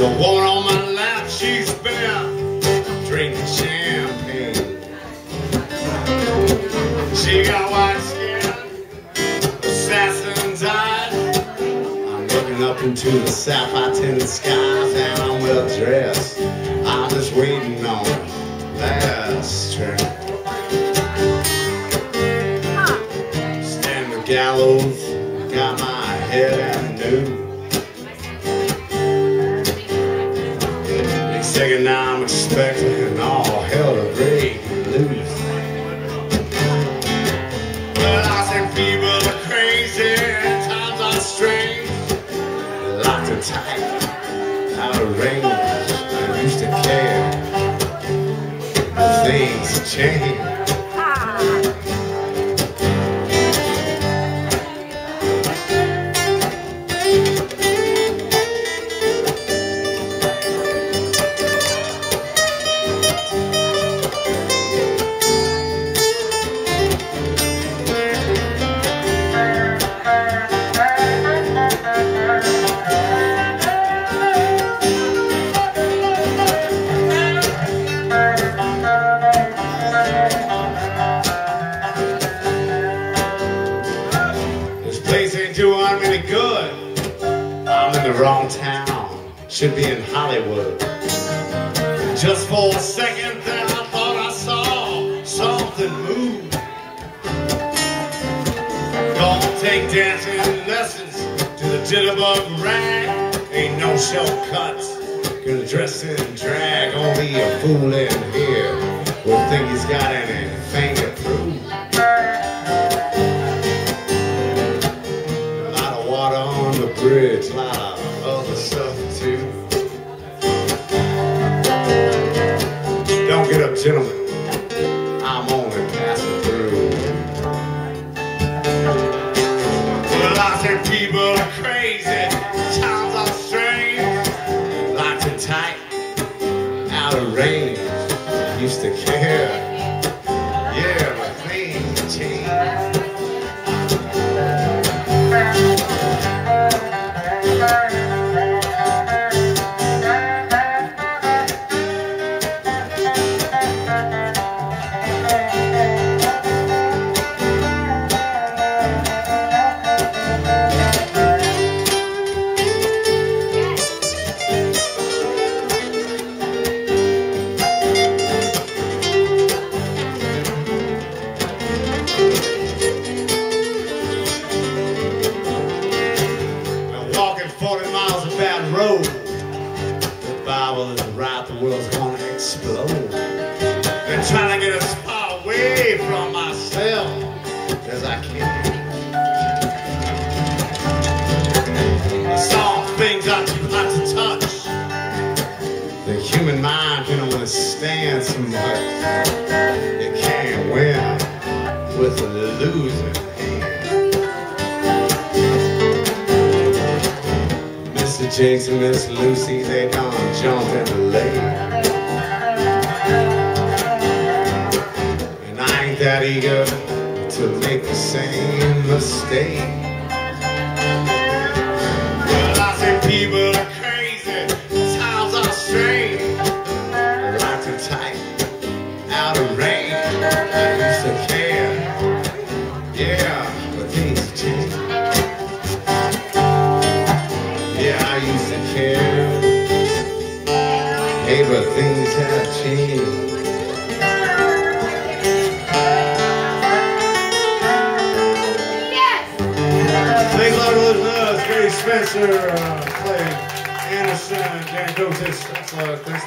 The woman on my lap, she's bare, drinking champagne. She got white skin, assassin's eyes. I'm looking up into the sapphire-tinted skies, and I'm well dressed. I'm just waiting on the last train. Stand the gallows, got my head at noon. Thinking now I'm expecting all hell to break loose. But I think people are crazy, times are strange. Locked and tight, out of range. I used to care, but things change. Wrong town, should be in Hollywood. Just for a second then I thought I saw something move. Don't take dancing lessons to the jitterbug rag. Ain't no shortcuts, gonna dress in drag. Only a fool in here will think he's got anything to prove. A lot of water on the bridge, a lot of other stuff too. Don't get up, gentlemen, I'm only passing through. Well, I said people are crazy, times are strange. Locked and tight, out of range. I used to care, yeah, but things change. Human mind can only stand so much. You can't win with a losing hand. Mr. James and Miss Lucy, they done jumped in the lake. And I ain't that eager to make the same mistake. Well, I say people are crazy, times are strange. Tight, out of range. I used to care, yeah, but things change. Yeah, I used to care, hey, but things have changed. Yes! Thanks a lot for listening to us. Spencer, Clay, Anderson, Dan Dosis. Thanks a lot.